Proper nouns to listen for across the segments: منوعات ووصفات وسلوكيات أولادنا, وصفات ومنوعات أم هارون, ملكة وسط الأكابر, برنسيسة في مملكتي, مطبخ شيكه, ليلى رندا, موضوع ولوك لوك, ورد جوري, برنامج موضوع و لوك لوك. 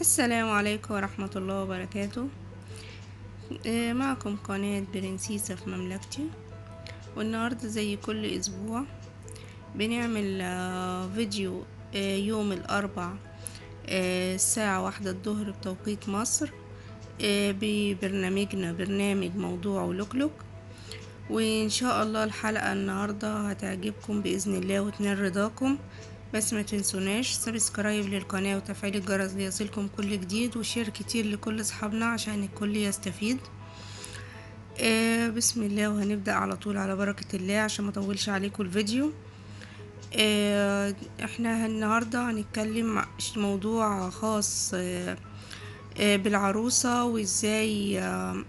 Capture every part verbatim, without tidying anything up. السلام عليكم ورحمة الله وبركاته. معكم قناة برنسيسة في مملكتي، والنهاردة زي كل اسبوع بنعمل فيديو يوم الاربع الساعة واحدة الظهر بتوقيت مصر ببرنامجنا برنامج موضوع ولوك لوك، وان شاء الله الحلقة النهاردة هتعجبكم باذن الله وتنال رضاكم. بس ما تنسوناش سبسكرايب للقناة وتفعيل الجرس ليصلكم كل جديد، وشير كتير لكل اصحابنا عشان الكل يستفيد. آه بسم الله، وهنبدأ على طول على بركة الله عشان ما اطولش عليكم الفيديو. آه احنا النهاردة هنتكلم موضوع خاص آه آه بالعروسة، وازاي آه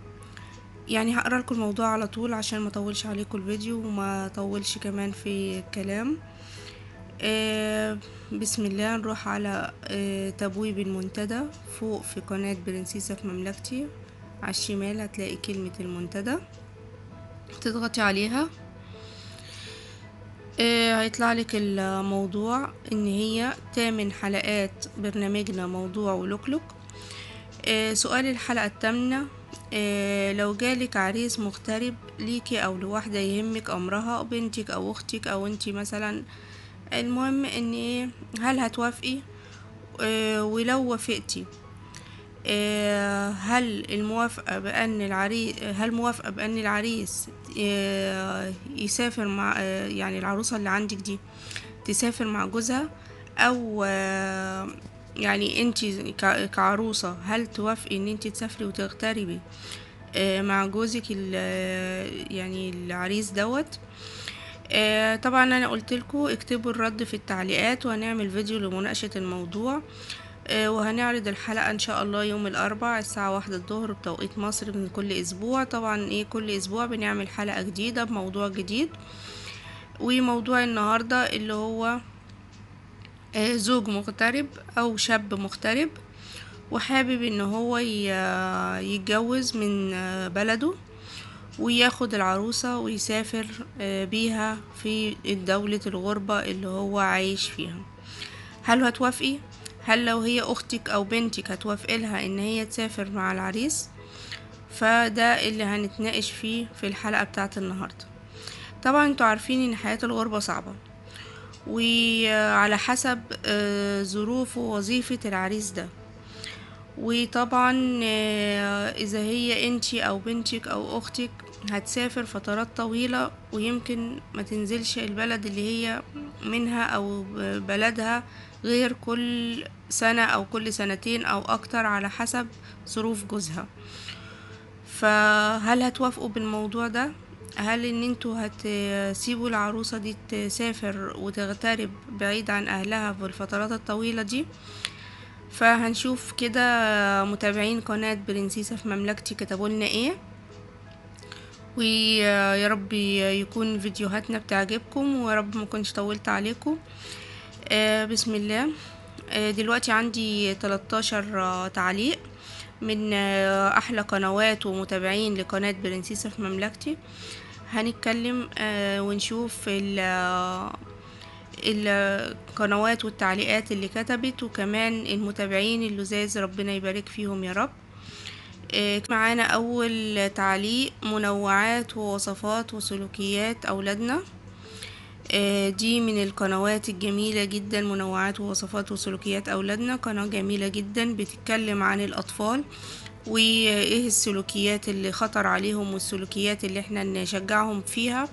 يعني هقرأ لكم الموضوع على طول عشان ما اطولش عليكم الفيديو وما اطولش كمان في الكلام. آه بسم الله، نروح على آه تبويب المنتدى فوق في قناة برنسيسة في مملكتي. على الشمال هتلاقي كلمة المنتدى، تضغطي عليها آه هيطلع لك الموضوع ان هي تامن حلقات برنامجنا موضوع ولوك لوك. آه سؤال الحلقة الثامنة، آه لو جالك عريس مغترب ليكي او لواحدة يهمك امرها، بنتك او اختك او انتي مثلا، المهم ان ايه، هل هتوافقي؟ اه ولو وافقتي اه هل الموافقه بان العريس هل موافقه بان العريس اه يسافر مع اه يعني العروسه اللي عندك دي تسافر مع جوزها، او اه يعني انت كعروسه هل توافقي ان انت تسافري وتغتربي اه مع جوزك يعني العريس دوت؟ آه طبعا انا قلتلكوا اكتبوا الرد في التعليقات، وهنعمل فيديو لمناقشة الموضوع. آه وهنعرض الحلقة ان شاء الله يوم الاربعاء الساعة واحدة الظهر بتوقيت مصر من كل اسبوع. طبعا ايه، كل اسبوع بنعمل حلقة جديدة بموضوع جديد، وموضوع النهاردة اللي هو آه زوج مغترب او شاب مغترب وحابب ان هو يتجوز من آه بلده، وياخد العروسة ويسافر بيها في دولة الغربة اللي هو عايش فيها. هل هتوافقي؟ هل لو هي اختك او بنتك هتوافقي لها ان هي تسافر مع العريس؟ فده اللي هنتناقش فيه في الحلقة بتاعت النهاردة. طبعا انتوا عارفين ان حياة الغربة صعبة، وعلى حسب ظروف ووظيفة العريس ده، وطبعا اذا هي انتي او بنتك او اختك هتسافر فترات طويلة ويمكن ما تنزلش البلد اللي هي منها او بلدها غير كل سنة او كل سنتين او اكتر على حسب ظروف جوزها، فهل هتوافقوا بالموضوع ده؟ هل ان انتوا هتسيبوا العروسة دي تسافر وتغترب بعيد عن اهلها في الفترات الطويلة دي؟ فهنشوف كده متابعين قناة برنسيسة في مملكتي كتبولنا ايه، ويا رب يكون فيديوهاتنا بتعجبكم، ويا رب ما كنتش طولت عليكم. آه بسم الله. آه دلوقتي عندي تلتاشر تعليق من آه احلى قنوات ومتابعين لقناة برنسيسة في مملكتي. هنتكلم آه ونشوف القنوات والتعليقات اللي كتبت، وكمان المتابعين اللزاز ربنا يبارك فيهم يا رب. معانا اول تعليق، منوعات ووصفات وسلوكيات أولادنا، دي من القنوات الجميلة جدا. منوعات ووصفات وسلوكيات أولادنا قناة جميلة جدا، بتتكلم عن الأطفال وايه السلوكيات اللي خطر عليهم والسلوكيات اللي احنا نشجعهم فيها،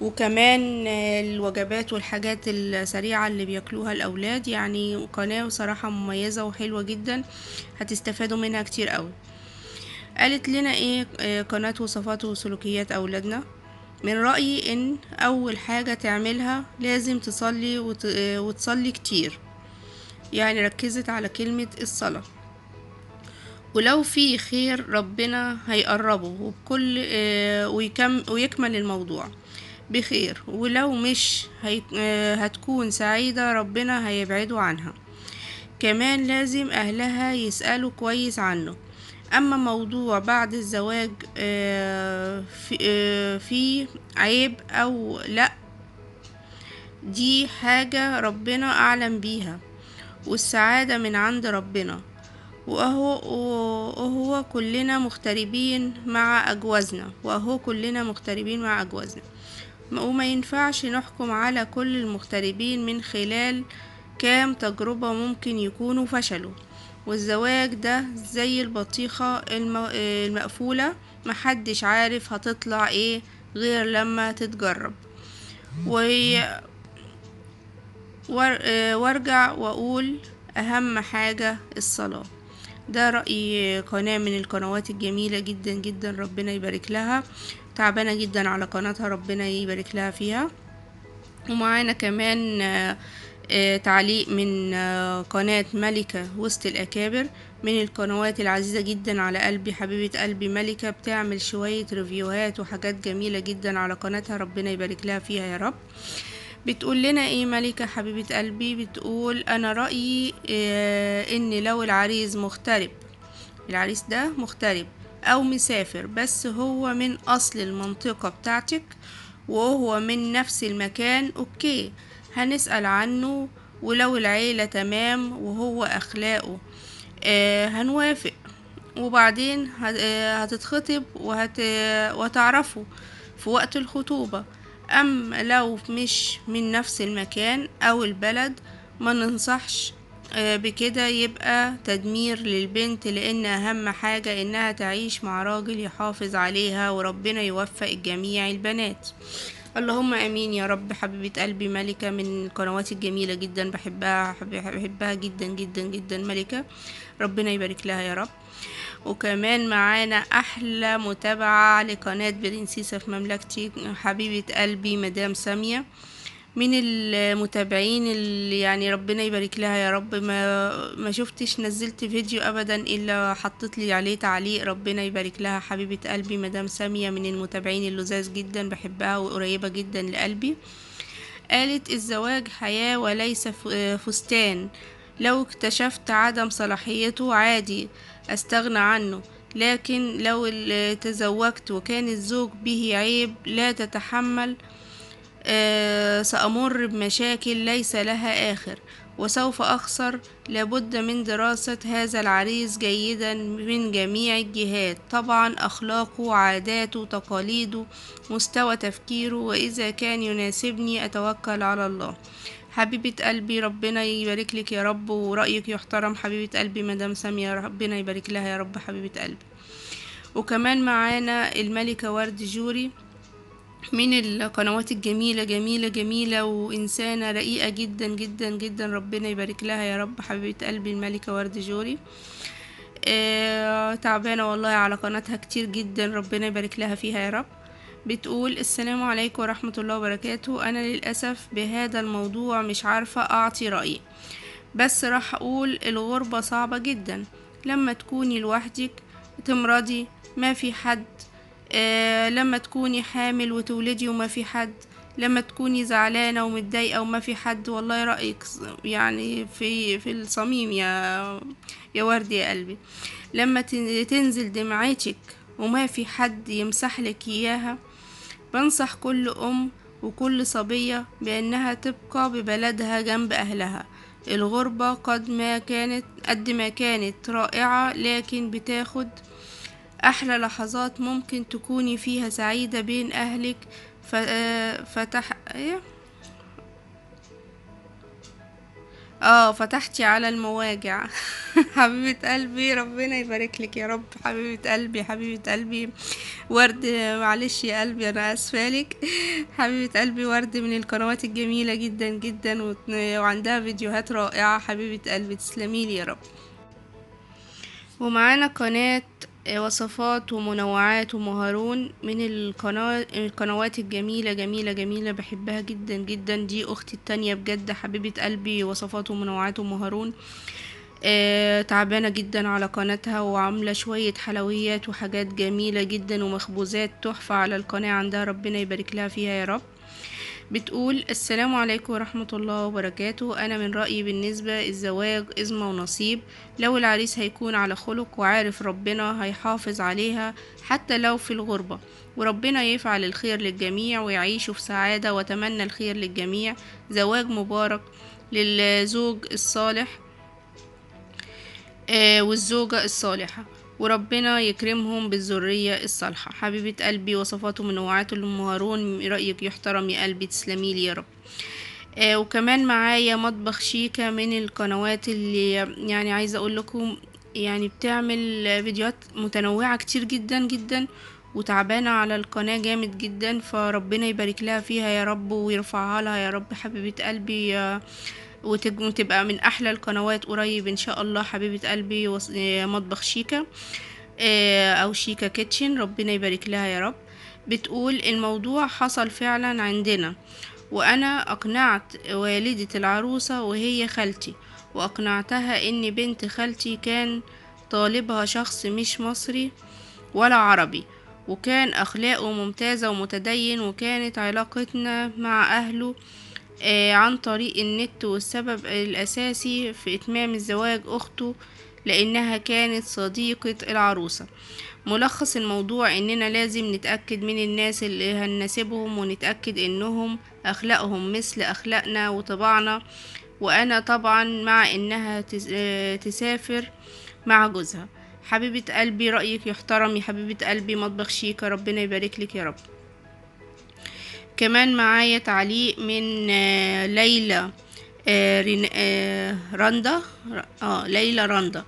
وكمان الوجبات والحاجات السريعة اللي بياكلوها الأولاد. يعني قناة صراحة مميزة وحلوة جدا، هتستفادوا منها كتير قوي. قالت لنا ايه قناة وصفات وسلوكيات أولادنا؟ من رأيي ان أول حاجة تعملها لازم تصلي وت... وتصلي كتير، يعني ركزت على كلمة الصلاة، ولو في خير ربنا هيقربه وبكل ويكم... ويكمل الموضوع بخير، ولو مش هتكون سعيدة ربنا هيبعدوا عنها. كمان لازم أهلها يسألوا كويس عنه. أما موضوع بعد الزواج في عيب أو لأ، دي حاجة ربنا أعلم بيها، والسعادة من عند ربنا، وأهو, وأهو كلنا مغتربين مع أجوازنا وأهو كلنا مغتربين مع أجوازنا وما ينفعش نحكم على كل المغتربين من خلال كام تجربة ممكن يكونوا فشلوا. والزواج ده زي البطيخة المقفولة، محدش عارف هتطلع ايه غير لما تتجرب. وارجع واقول اهم حاجة الصلاة. ده رأي قناة من القنوات الجميلة جدا جدا، ربنا يبارك لها، تعبانة جدا على قناتها، ربنا يبارك لها فيها. ومعانا كمان تعليق من قناة ملكة وسط الأكابر، من القنوات العزيزة جدا على قلبي، حبيبة قلبي ملكة، بتعمل شوية ريفيوهات وحاجات جميلة جدا على قناتها، ربنا يبارك لها فيها يا رب. بتقول لنا ايه ملكة حبيبة قلبي؟ بتقول انا رأيي ان لو العريس مغترب، العريس ده مغترب او مسافر بس هو من اصل المنطقة بتاعتك وهو من نفس المكان، اوكي هنسأل عنه، ولو العيلة تمام وهو أخلاقه آه هنوافق، وبعدين هتتخطب وهت... وتعرفه في وقت الخطوبة. أما لو مش من نفس المكان أو البلد ما ننصحش آه بكده، يبقى تدمير للبنت، لأن أهم حاجة إنها تعيش مع راجل يحافظ عليها، وربنا يوفق الجميع البنات. اللهم امين يا رب. حبيبه قلبي ملكه من القنوات الجميله جدا، بحبها بحبها جدا جدا جدا ملكه، ربنا يبارك لها يا رب. وكمان معانا احلى متابعه لقناه برنسيسة في مملكتي، حبيبه قلبي مدام ساميه، من المتابعين اللي يعني ربنا يبارك لها يا رب. ما ما شفتش نزلت فيديو ابدا الا حطت لي عليه تعليق، ربنا يبارك لها حبيبه قلبي مدام ساميه، من المتابعين اللذاذ جدا، بحبها وقريبه جدا لقلبي. قالت الزواج حياه وليس فستان، لو اكتشفت عدم صلاحيته عادي استغنى عنه، لكن لو تزوجت وكان الزوج به عيب لا تتحمل أه سأمر بمشاكل ليس لها آخر، وسوف أخسر. لابد من دراسة هذا العريس جيدا من جميع الجهات، طبعا أخلاقه، عاداته، تقاليده، مستوى تفكيره، وإذا كان يناسبني أتوكل على الله. حبيبة قلبي ربنا يبارك لك يا رب، ورأيك يحترم حبيبة قلبي مدام سامية، ربنا يبارك لها يا رب حبيبة قلبي. وكمان معانا الملكة ورد جوري، من القنوات الجميلة جميلة جميلة، وإنسانة رقيقة جدا جدا جدا، ربنا يبارك لها يا رب حبيبة قلبي الملكة ورد جوري. آه تعبانة والله على قناتها كتير جدا، ربنا يبارك لها فيها يا رب. بتقول السلام عليكم ورحمة الله وبركاته، أنا للأسف بهذا الموضوع مش عارفة أعطي رأيي، بس راح أقول الغربة صعبة جدا، لما تكوني لوحدك تمرضي ما في حد، آه لما تكوني حامل وتولدي وما في حد، لما تكوني زعلانة ومتضايقة وما في حد. والله رأيك يعني في في الصميم يا يا وردي يا قلبي. لما تنزل دمعتك وما في حد يمسح لك اياها. بنصح كل ام وكل صبية بانها تبقى ببلدها جنب اهلها. الغربة قد ما كانت قد ما كانت رائعة، لكن بتاخد أحلى لحظات ممكن تكوني فيها سعيدة بين أهلك، فتح اه فتحتي على المواجع. حبيبة قلبي ربنا يبارك لك يا رب. حبيبة قلبي حبيبة قلبي ورد، معلش يا قلبي أنا أسفالك. حبيبة قلبي ورد من القنوات الجميلة جدا جدا، وعندها فيديوهات رائعة، حبيبة قلبي تسلميلي يا رب. ومعانا قناة وصفات ومنوعات أم هارون، من القنوات الجميلة جميلة جميلة، بحبها جدا جدا، دي أختي التانية بجد، حبيبة قلبي وصفات ومنوعات أم هارون. آه تعبانة جدا على قناتها، وعاملة شوية حلويات وحاجات جميلة جدا ومخبوزات تحفة على القناة عندها، ربنا يبارك لها فيها يا رب. بتقول السلام عليكم ورحمة الله وبركاته، أنا من رأيي بالنسبة الزواج إزمة ونصيب، لو العريس هيكون على خلق وعارف ربنا هيحافظ عليها حتى لو في الغربة، وربنا يفعل الخير للجميع ويعيشوا في سعادة، وأتمنى الخير للجميع، زواج مبارك للزوج الصالح. والزوجة الصالحة، وربنا يكرمهم بالذرية الصالحة. حبيبة قلبي وصفات ومنوعات أم هارون، رأيك يحترم يا قلبي، تسلمي لي يا رب. آه وكمان معايا مطبخ شيكه من القنوات اللي يعني عايزه اقول لكم يعني بتعمل فيديوهات متنوعه كتير جدا جدا، وتعبانه على القناه جامد جدا، فربنا يبارك لها فيها يا رب ويرفعها لها يا رب حبيبه قلبي، وتبقى من احلى القنوات قريب ان شاء الله. حبيبه قلبي مطبخ شيكه آه او شيكه كيتشن، ربنا يبارك لها يا رب. بتقول الموضوع حصل فعلا عندنا، وأنا أقنعت والدة العروسة وهي خالتي، وأقنعتها إن بنت خالتي كان طالبها شخص مش مصري ولا عربي، وكان أخلاقه ممتازة ومتدين، وكانت علاقتنا مع أهله عن طريق النت، والسبب الأساسي في إتمام الزواج أخته لأنها كانت صديقة العروسة. ملخص الموضوع إننا لازم نتأكد من الناس اللي هنناسبهم، ونتأكد إنهم أخلاقهم مثل أخلاقنا وطبعنا. وأنا طبعا مع إنها تسافر مع جوزها. حبيبة قلبي رأيك يحترم يا حبيبة قلبي مطبخ شيكة، ربنا يبارك لك يا رب. كمان معايا تعليق من ليلى رندا اه ليلى رندا،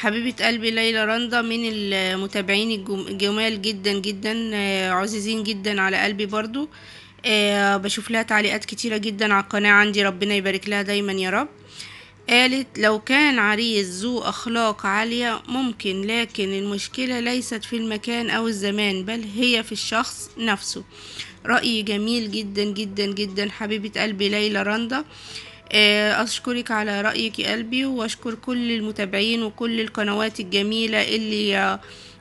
حبيبة قلبي ليلى رندا من المتابعين الجمال جدا جدا، عزيزين جدا على قلبي برضو. آه بشوف لها تعليقات كتيرة جدا على القناة عندي، ربنا يبارك لها دايما يا رب. قالت لو كان عريس ذو أخلاق عالية ممكن، لكن المشكلة ليست في المكان أو الزمان، بل هي في الشخص نفسه. رأي جميل جدا جدا جدا حبيبة قلبي ليلى رندا، أشكرك على رأيك يا قلبي، وأشكر كل المتابعين وكل القنوات الجميلة اللي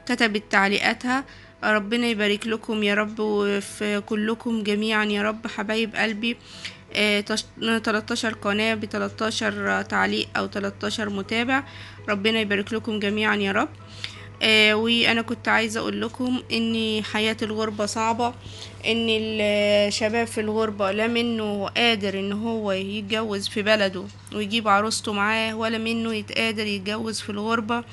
كتبت تعليقاتها، ربنا يبارك لكم يا رب وفي كلكم جميعا يا رب حبايب قلبي. تلتاشر قناة بتلتاشر تعليق أو تلتاشر متابع، ربنا يبارك لكم جميعا يا رب. آه وانا كنت عايزه اقول لكم ان حياه الغربه صعبه، ان الشباب في الغربه لا منه قادر ان هو يتجوز في بلده ويجيب عروسته معاه، ولا منه يتقادر يتجوز في الغربه.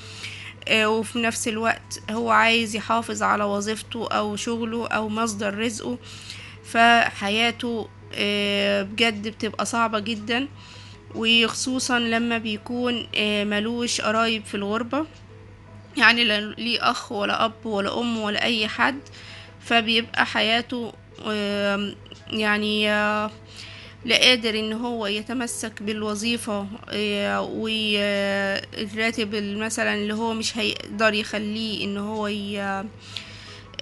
آه وفي نفس الوقت هو عايز يحافظ على وظيفته او شغله او مصدر رزقه، فحياته آه بجد بتبقى صعبه جدا، وخصوصا لما بيكون آه ملوش قرايب في الغربه، يعني لا ليه اخ ولا اب ولا ام ولا اي حد، فبيبقى حياته يعني لا قادر ان هو يتمسك بالوظيفه والراتب مثلا اللي هو مش هيقدر يخليه ان هو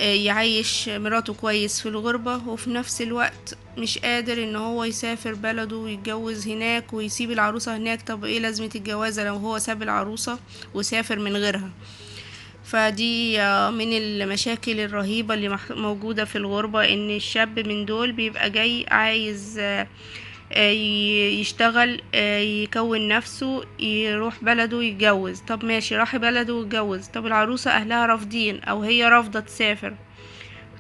يعيش مراته كويس في الغربه، وفي نفس الوقت مش قادر ان هو يسافر بلده ويتجوز هناك ويسيب العروسه هناك. طب ايه لازمه الجوازه لو هو ساب العروسه وسافر من غيرها؟ فدي من المشاكل الرهيبة اللي موجودة في الغربة، ان الشاب من دول بيبقى جاي عايز يشتغل يكون نفسه يروح بلده يتجوز. طب ماشي راح بلده ويتجوز، طب العروسة اهلها رافضين او هي رافضة تسافر،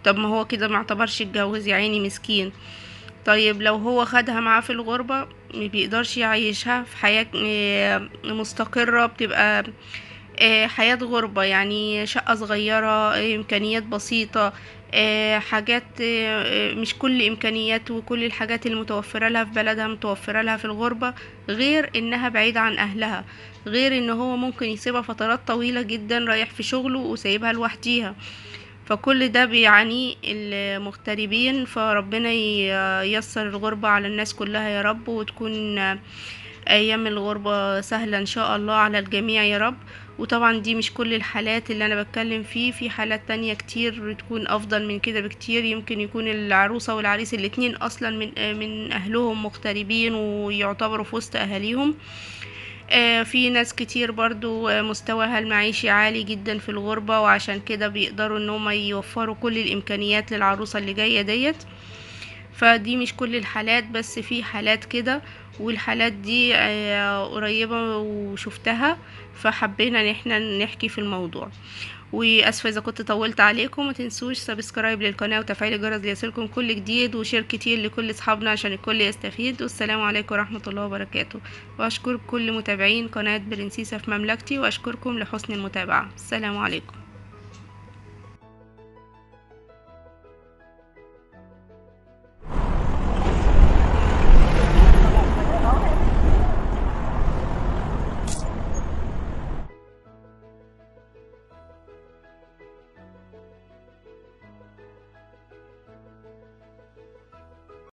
طب ما هو كده معتبرش اتجوز يا عيني مسكين. طيب لو هو خدها معاه في الغربة مبيقدرش يعيشها في حياة مستقرة، بتبقى حياة غربة يعني شقة صغيرة، إمكانيات بسيطة، حاجات مش كل إمكانيات وكل الحاجات المتوفرة لها في بلدها متوفرة لها في الغربة، غير إنها بعيدة عن أهلها، غير إن هو ممكن يسيبها فترات طويلة جدا رايح في شغله وسايبها لوحديها. فكل ده بيعاني المغتربين، فربنا ييسر الغربة على الناس كلها يا رب، وتكون أيام الغربة سهلة إن شاء الله على الجميع يا رب. وطبعا دي مش كل الحالات اللي أنا بتكلم فيه، في حالات تانية كتير تكون أفضل من كده بكتير، يمكن يكون العروسة والعريس الاتنين أصلا من, من أهلهم مغتربين ويعتبروا في وسط أهاليهم. آه في ناس كتير برضو مستواها المعيشي عالي جدا في الغربة، وعشان كده بيقدروا إن هما يوفروا كل الإمكانيات للعروسة اللي جاية ديت. فدي مش كل الحالات، بس في حالات كده، والحالات دي قريبة وشفتها، فحبينا ان احنا نحكي في الموضوع. واسفه اذا كنت طولت عليكم. متنسوش سبسكرايب للقناه وتفعيل الجرس ليصلكم كل جديد وشير كتير لكل اصحابنا عشان الكل يستفيد. والسلام عليكم ورحمه الله وبركاته، واشكر كل متابعين قناه برنسيسة في مملكتي واشكركم لحسن المتابعه. السلام عليكم.